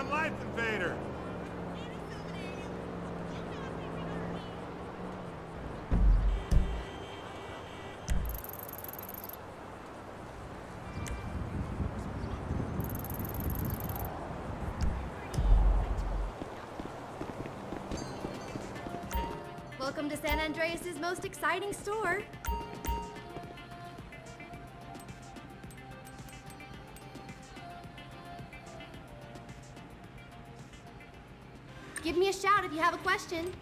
on Life Invader. Welcome to San Andreas' most exciting store. Give me a shout if you have a question.